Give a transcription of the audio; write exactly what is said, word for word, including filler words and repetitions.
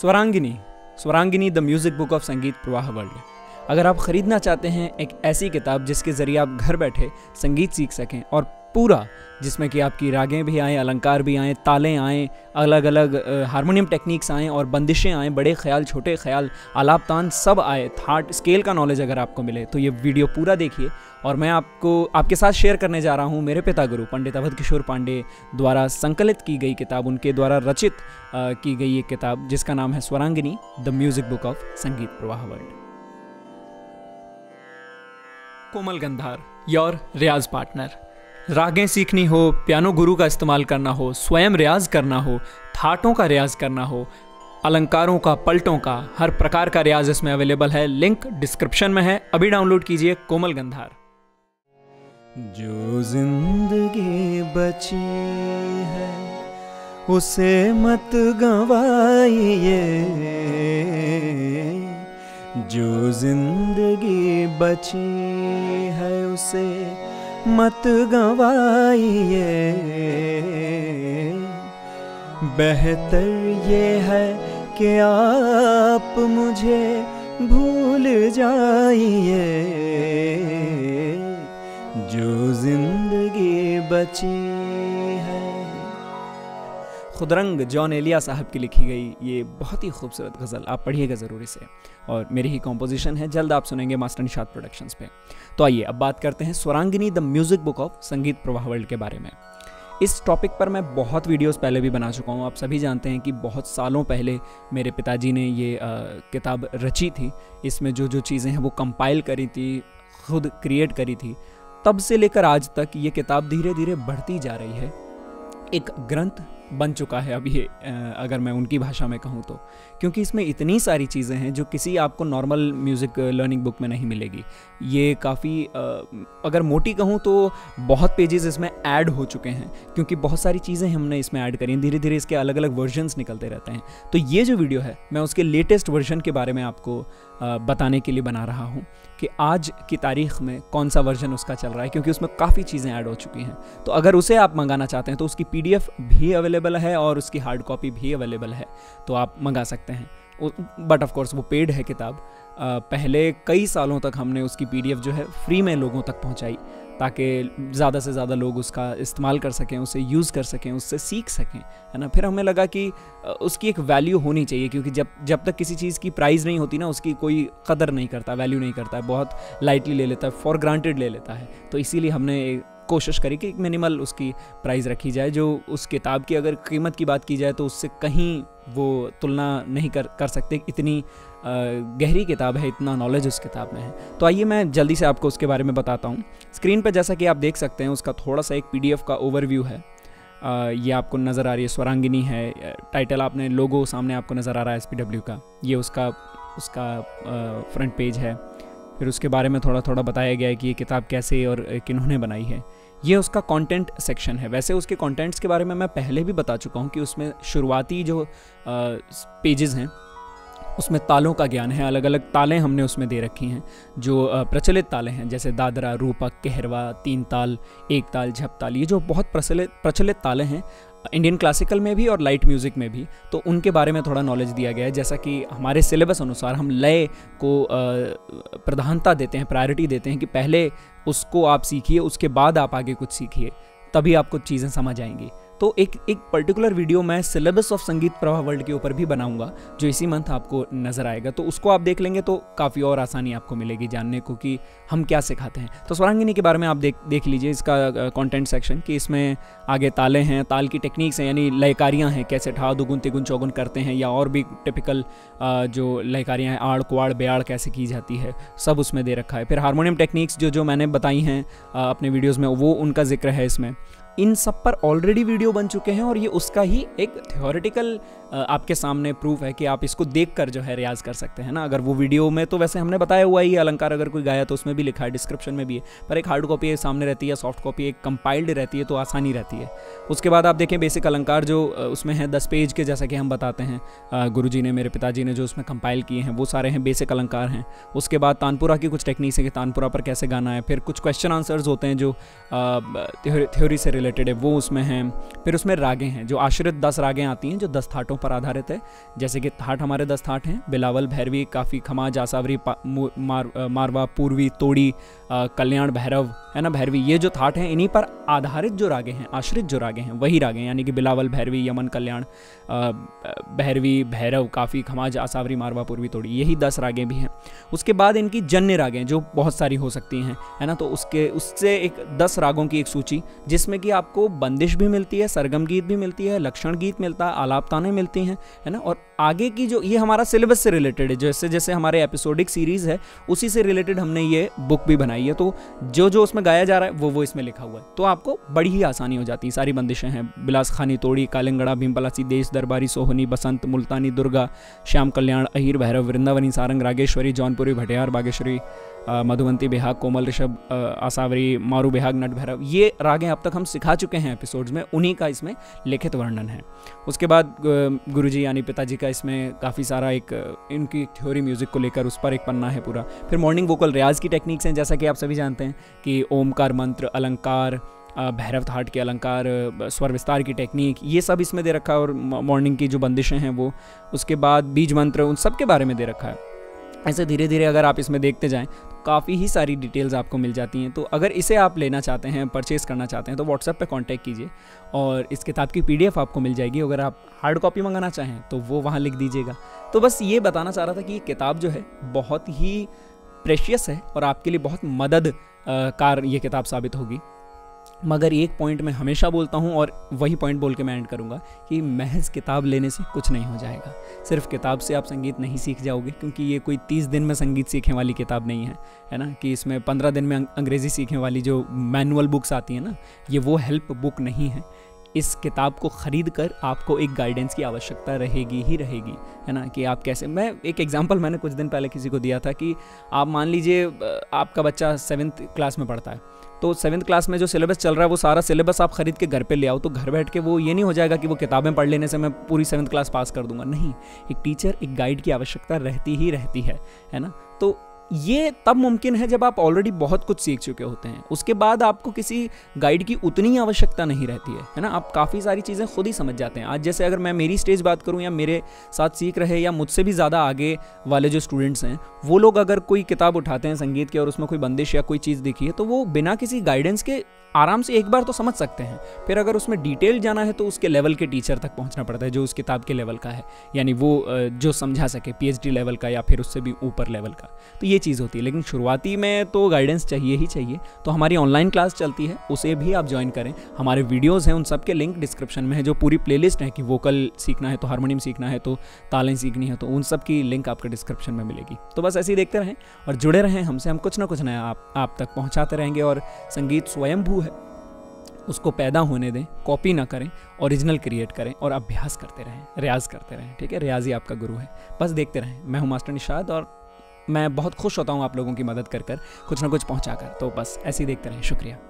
Swarangini Swarangini the music book of Sangeet Pravah world. अगर आप ख़रीदना चाहते हैं एक ऐसी किताब जिसके ज़रिए आप घर बैठे संगीत सीख सकें और पूरा, जिसमें कि आपकी रागें भी आएँ, अलंकार भी आएँ, तालें आएँ, अलग अलग हारमोनियम टेक्निक्स आएँ और बंदिशें आएँ, बड़े ख्याल, छोटे ख्याल, आलाप, तान सब आए, थाट स्केल का नॉलेज अगर आपको मिले तो ये वीडियो पूरा देखिए। और मैं आपको आपके साथ शेयर करने जा रहा हूँ मेरे पिता गुरु पंडित अवधकिशोर पांडे द्वारा संकलित की गई किताब, उनके द्वारा रचित आ, की गई एक किताब जिसका नाम है Swarangini the music book of Sangeet Pravah world. Komal Gandhar, your riyaz partner. रागें सीखनी हो, पियानो गुरु का इस्तेमाल करना हो, स्वयं रियाज करना हो, थाटों का रियाज करना हो, अलंकारों का, पलटों का, हर प्रकार का रियाज इसमें अवेलेबल है। लिंक डिस्क्रिप्शन में है, अभी डाउनलोड कीजिए कोमल गंधार। जो जिंदगी बची है उसे मत गंवाइए, जो जिंदगी बची है उसे मत गंवाइए। बेहतर ये है कि आप मुझे भूल जाइए, जो जिंदगी बची है। खुदरंग जॉन एलिया साहब की लिखी गई ये बहुत ही खूबसूरत गज़ल, आप पढ़िएगा ज़रूर इसे, और मेरी ही कॉम्पोजिशन है, जल्द आप सुनेंगे मास्टर निषाद प्रोडक्शंस पे। तो आइए अब बात करते हैं Swarangini the music book of Sangeet Pravah world के बारे में। इस टॉपिक पर मैं बहुत वीडियोस पहले भी बना चुका हूँ, आप सभी जानते हैं कि बहुत सालों पहले मेरे पिताजी ने ये आ, किताब रची थी। इसमें जो जो चीज़ें हैं वो कंपाइल करी थी, खुद क्रिएट करी थी। तब से लेकर आज तक ये किताब धीरे धीरे बढ़ती जा रही है, एक ग्रंथ बन चुका है अब ये, अगर मैं उनकी भाषा में कहूँ तो, क्योंकि इसमें इतनी सारी चीज़ें हैं जो किसी आपको नॉर्मल म्यूज़िक लर्निंग बुक में नहीं मिलेगी। ये काफ़ी, अगर मोटी कहूँ तो बहुत पेजेस इसमें ऐड हो चुके हैं, क्योंकि बहुत सारी चीज़ें हमने इसमें ऐड करी हैं, धीरे धीरे इसके अलग अलग वर्जन्स निकलते रहते हैं। तो ये जो वीडियो है मैं उसके लेटेस्ट वर्जन के बारे में आपको बताने के लिए बना रहा हूँ कि आज की तारीख में कौन सा वर्जन उसका चल रहा है, क्योंकि उसमें काफ़ी चीज़ें ऐड हो चुकी हैं। तो अगर उसे आप मंगाना चाहते हैं तो उसकी पी डी एफ़ भी अवेलेबल है और उसकी हार्ड कॉपी भी अवेलेबल है, तो आप मंगा सकते हैं। बट ऑफ कोर्स वो पेड है किताब। पहले कई सालों तक हमने उसकी पीडीएफ जो है फ्री में लोगों तक पहुंचाई, ताकि ज़्यादा से ज़्यादा लोग उसका इस्तेमाल कर सकें, उसे यूज़ कर सकें, उससे सीख सकें, है ना। फिर हमें लगा कि उसकी एक वैल्यू होनी चाहिए, क्योंकि जब जब तक किसी चीज़ की प्राइस नहीं होती ना, उसकी कोई कदर नहीं करता, वैल्यू नहीं करता है, बहुत लाइटली ले लेता है, फॉर ग्रांटेड ले लेता है। तो इसीलिए हमने कोशिश करी कि एक मिनिमल उसकी प्राइस रखी जाए, जो उस किताब की अगर कीमत की बात की जाए तो उससे कहीं वो तुलना नहीं कर कर सकते। इतनी आ, गहरी किताब है, इतना नॉलेज उस किताब में है। तो आइए मैं जल्दी से आपको उसके बारे में बताता हूँ। स्क्रीन पर जैसा कि आप देख सकते हैं उसका थोड़ा सा एक पीडीएफ का ओवरव्यू है, आ, ये आपको नज़र आ रही है, स्वरांगिनी है टाइटल, आपने लोगो सामने आपको नज़र आ रहा है एस पी डब्ल्यू का, ये उसका उसका फ्रंट पेज है। फिर उसके बारे में थोड़ा थोड़ा बताया गया है कि ये किताब कैसे और किन्होंने बनाई है। ये उसका कंटेंट सेक्शन है। वैसे उसके कंटेंट्स के बारे में मैं पहले भी बता चुका हूँ कि उसमें शुरुआती जो पेजेस हैं उसमें तालों का ज्ञान है, अलग अलग तालें हमने उसमें दे रखी हैं, जो प्रचलित तालें हैं, जैसे दादरा, रूपक, कहरवा, तीन ताल, एक ताल, झप ताल, ये जो बहुत प्रचलित प्रचलित तालें हैं इंडियन क्लासिकल में भी और लाइट म्यूज़िक में भी। तो उनके बारे में थोड़ा नॉलेज दिया गया है। जैसा कि हमारे सिलेबस अनुसार हम लय को प्रधानता देते हैं, प्रायोरिटी देते हैं कि पहले उसको आप सीखिए, उसके बाद आप आगे कुछ सीखिए, तभी आपको चीज़ें समझ आएंगी। तो एक एक पर्टिकुलर वीडियो मैं syllabus of Sangeet Pravah world के ऊपर भी बनाऊंगा, जो इसी मंथ आपको नज़र आएगा, तो उसको आप देख लेंगे तो काफ़ी और आसानी आपको मिलेगी जानने को कि हम क्या सिखाते हैं। तो स्वरांगिनी के बारे में आप देख देख लीजिए इसका कंटेंट सेक्शन, कि इसमें आगे ताले हैं, ताल की टेक्निक्स हैं, यानी लयकारियाँ हैं, कैसे ठा, दुगुन, तिगुन, चौगुन करते हैं, या और भी टिपिकल जो लयकारियाँ हैं, आड़, कुआड़, बेआड़ कैसे की जाती है, सब उसमें दे रखा है। फिर हारमोनियम टेक्निक्स जो जो मैंने बताई हैं अपने वीडियोज़ में, वो उनका जिक्र है इसमें। इन सब पर ऑलरेडी वीडियो बन चुके हैं और ये उसका ही एक थ्योरेटिकल आपके सामने प्रूफ है कि आप इसको देखकर जो है रियाज कर सकते हैं ना। अगर वो वीडियो में तो वैसे हमने बताया हुआ ही, अलंकार अगर कोई गाया तो उसमें भी लिखा है, डिस्क्रिप्शन में भी है, पर एक हार्ड कॉपी सामने रहती है, सॉफ्ट कॉपी एक कंपाइल्ड रहती है, तो आसानी रहती है। उसके बाद आप देखें बेसिक अलंकार जो उसमें है दस पेज के, जैसा कि हम बताते हैं गुरुजी ने, मेरे पिताजी ने जो उसमें कंपाइल किए हैं, वो सारे हैं बेसिक अलंकार हैं। उसके बाद तानपुरा की कुछ टेक्निक्स है कि तानपुरा पर कैसे गाना है। फिर कुछ क्वेश्चन आंसर्स होते हैं जो थ्योरी से रिलेटेड है वो उसमें हैं। फिर उसमें रागें हैं जो आश्रित दस रागें आती हैं जो दस थाटों पर आधारित है, जैसे कि थाट हमारे दस थाट हैं, बिलावल, भैरवी, काफी, खमाज, आसावरी, मार, मारवा, पूर्वी, तोड़ी, कल्याण, भैरव, है ना, भैरवी। ये जो थाट हैं इन्हीं पर आधारित जो रागें हैं, आश्रित जो रागें हैं वही रागें, यानी कि बिलावल, भैरवी, यमन, कल्याण, भैरवी, भैरव, काफी, खमाज, आसावरी, मारवा, पूर्वी, तोड़ी, यही दस रागें भी हैं। उसके बाद इनकी जन्य रागें जो बहुत सारी हो सकती हैं, है ना, तो उसके उससे एक दस रागों की एक सूची जिसमें कि आपको बंदिश भी मिलती है, सरगम गीत भी मिलती है, लक्षण गीत मिलता है, आलाप ताने मिलती हैं, है ना। और आगे की जो ये हमारा सिलेबस से रिलेटेड है, जैसे जैसे हमारे एपिसोडिक सीरीज़ है उसी से रिलेटेड हमने ये बुक भी बनाई है, तो जो जो उसमें गाया जा रहा है वो वो इसमें लिखा हुआ है, तो आपको बड़ी ही आसानी हो जाती है। सारी बंदिशें हैं, बिलास खानी, तोड़ी, कालिंगड़ा, भीमपलासी, देश, दरबारी, सोहनी, बसंत, मुल्तानी, दुर्गा, श्याम, कल्याण, अहिर भैरव, वृंदावनी सारंग, रागेश्वरी, जौनपुरी, भट्यार, रागेश्वरी, मधुवंती, बेहाग, कोमल ऋषभ, आसावरी, मारू बेहाग, नट भैरव, ये रागें अब तक हम सिखा चुके हैं एपिसोड्स में, उन्हीं का इसमें लिखित वर्णन है। उसके बाद गुरुजी यानी पिताजी का इसमें काफ़ी सारा एक इनकी थ्योरी म्यूज़िक को लेकर उस पर एक पन्ना है पूरा। फिर मॉर्निंग वोकल रियाज की टेक्निक्स हैं, जैसा कि आप सभी जानते हैं कि ओमकार मंत्र, अलंकार, भैरव थाट के अलंकार, स्वर विस्तार की टेक्निक, ये सब इसमें दे रखा है, और मॉर्निंग की जो बंदिशें हैं वो, उसके बाद बीज मंत्र, उन सब के बारे में दे रखा है। ऐसे धीरे धीरे अगर आप इसमें देखते जाएं तो काफ़ी ही सारी डिटेल्स आपको मिल जाती हैं। तो अगर इसे आप लेना चाहते हैं, परचेज़ करना चाहते हैं, तो व्हाट्सएप पे कांटेक्ट कीजिए और इस किताब की पीडीएफ आपको मिल जाएगी। अगर आप हार्ड कॉपी मंगाना चाहें तो वो वहाँ लिख दीजिएगा। तो बस ये बताना चाह रहा था कि ये किताब जो है बहुत ही प्रेशियस है और आपके लिए बहुत मददगार ये किताब साबित होगी। मगर एक पॉइंट मैं हमेशा बोलता हूँ और वही पॉइंट बोल के मैं एंड करूँगा कि महज किताब लेने से कुछ नहीं हो जाएगा। सिर्फ किताब से आप संगीत नहीं सीख जाओगे, क्योंकि ये कोई तीस दिन में संगीत सीखने वाली किताब नहीं है, है ना, कि इसमें पंद्रह दिन में अंग्रेज़ी सीखने वाली जो मैनुअल बुक्स आती हैं ना, ये वो हेल्प बुक नहीं है। इस किताब को ख़रीद कर आपको एक गाइडेंस की आवश्यकता रहेगी ही रहेगी, है ना, कि आप कैसे, मैं एक एग्जांपल मैंने कुछ दिन पहले किसी को दिया था कि आप मान लीजिए आपका बच्चा सेवन्थ क्लास में पढ़ता है, तो सेवन्थ क्लास में जो सिलेबस चल रहा है वो सारा सिलेबस आप ख़रीद के घर पे ले आओ, तो घर बैठ के वो ये नहीं हो जाएगा कि वो किताबें पढ़ लेने से मैं पूरी सेवन्थ क्लास पास कर दूंगा। नहीं, एक टीचर, एक गाइड की आवश्यकता रहती ही रहती है, है ना। तो ये तब मुमकिन है जब आप ऑलरेडी बहुत कुछ सीख चुके होते हैं, उसके बाद आपको किसी गाइड की उतनी आवश्यकता नहीं रहती है, है ना, आप काफ़ी सारी चीज़ें खुद ही समझ जाते हैं। आज जैसे अगर मैं मेरी स्टेज बात करूं, या मेरे साथ सीख रहे या मुझसे भी ज़्यादा आगे वाले जो स्टूडेंट्स हैं वो लोग अगर कोई किताब उठाते हैं संगीत की और उसमें कोई बंदिश या कोई चीज़ दिखी है तो वो बिना किसी गाइडेंस के आराम से एक बार तो समझ सकते हैं। फिर अगर उसमें डिटेल जाना है तो उसके लेवल के टीचर तक पहुंचना पड़ता है जो उस किताब के लेवल का है, यानी वो जो समझा सके, पीएचडी लेवल का या फिर उससे भी ऊपर लेवल का। तो ये चीज़ होती है, लेकिन शुरुआती में तो गाइडेंस चाहिए ही चाहिए। तो हमारी ऑनलाइन क्लास चलती है, उसे भी आप ज्वाइन करें। हमारे वीडियोज़ हैं, उन सब के लिंक डिस्क्रिप्शन में है, जो पूरी प्ले लिस्ट है कि वोकल सीखना है तो हारमोनियम सीखना है तो तालें सीखनी है तो उन सब की लिंक आपको डिस्क्रिप्शन में मिलेगी। तो बस ऐसे ही देखते रहें और जुड़े रहें हमसे, हम कुछ ना कुछ नया आप तक पहुँचाते रहेंगे। और संगीत स्वयंभू है, उसको पैदा होने दें, कॉपी ना करें, ओरिजिनल क्रिएट करें और अभ्यास करते रहें, रियाज करते रहें, ठीक है। रियाज ही आपका गुरु है, बस देखते रहें। मैं हूं मास्टर निशाद और मैं बहुत खुश होता हूं आप लोगों की मदद कर कर, कुछ ना कुछ पहुंचा कर। तो बस ऐसे ही देखते रहें, शुक्रिया।